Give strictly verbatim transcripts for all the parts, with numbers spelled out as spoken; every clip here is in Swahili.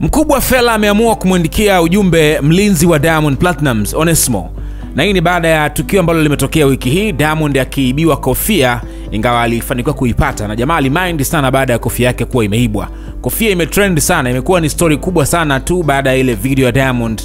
Mkubwa Fela ameamua kumwandikia ujumbe mlinzi wa Diamond Platinumz Onesmo. Na hii ni baada ya tukio ambalo limetokea wiki hii, Diamond akiibiwa kofia, ingawa alifanikiwa kuipata, na jamaa alimind sana baada ya kofia yake kuwa imeibwa. Kofia imetrend sana, imekuwa ni story kubwa sana tu baada ya ile video ya Diamond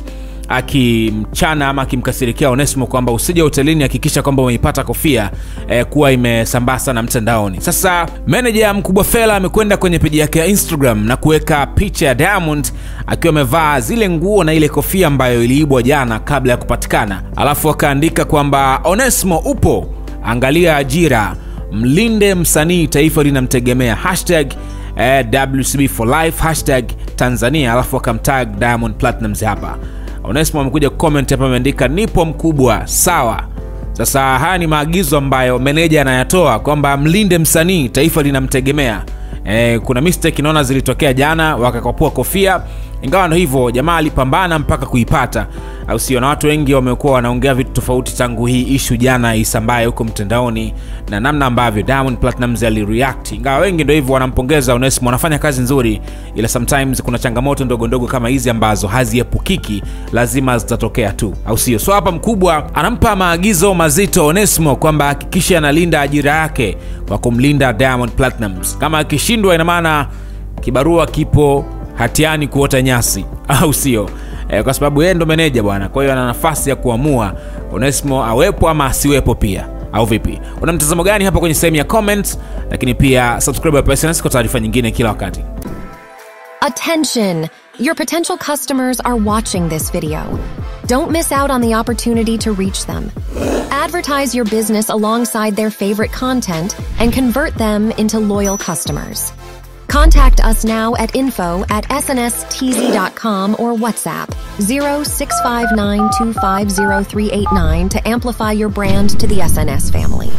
akimchana ama akimkasirikia Onesmo kwamba usije hotelini, hakikisha kwamba umeipata kofia, e, kuwa imesambaa sana mtandaoni. Sasa manager Mkubwa Fela amekwenda kwenye peji yake ya Instagram na kuweka picha ya Diamond akiwa amevaa zile nguo na ile kofia ambayo iliibwa jana kabla ya kupatikana. Alafu akaandika kwamba Onesmo upo, angalia ajira, mlinde msanii, taifa linamtegemea, hashtag eh, W C B for life, hashtag Tanzania. Alafu akamtag Diamond Platinumz hapa. Onesmo amekuja comment hapa, ameandika nipo mkubwa, sawa. Sasa haya ni maagizo ambayo meneja anayatoa kwamba mlinde msanii, taifa linamtegemea. E, kuna mistake inaona zilitokea jana, wakakopua kofia. Ingawa ndo hivyo, jamaa alipambana mpaka kuipata. Au sio? Na watu wengi wamekuwa wanaongea vitu tofauti tangu hii issue jana isambaye huko mtandaoni na namna ambavyo Diamond Platinumz alireact. Ingawa wengi ndo hivyo wanampongeza Onesmo, anafanya kazi nzuri, ila sometimes kuna changamoto ndogo ndogo kama hizi ambazo haziepukiki, lazima zitatokea tu. Au sio? So hapa Mkubwa anampa maagizo mazito Onesmo kwamba hakikisha analinda ajira yake kwa kumlinda Diamond Platinumz. Kama akishindwa, ina maana kibarua kipo hatiani kuota nyasi, au sio? E, kwa sababu yeye ndo meneja bwana, kwa hiyo ana nafasi ya kuamua Onesmo awepo ama asiwepo pia, au vipi? Una mtazamo gani hapa kwenye sehemu ya comments, lakini pia subscribe hapa S N S kwa taarifa nyingine kila wakati. Attention, your potential customers are watching this video. Don't miss out on the opportunity to reach them. Advertise your business alongside their favorite content and convert them into loyal customers. Contact us now at info at s n s t z dot com or WhatsApp zero six five nine two five zero three eight nine to amplify your brand to the S N S family.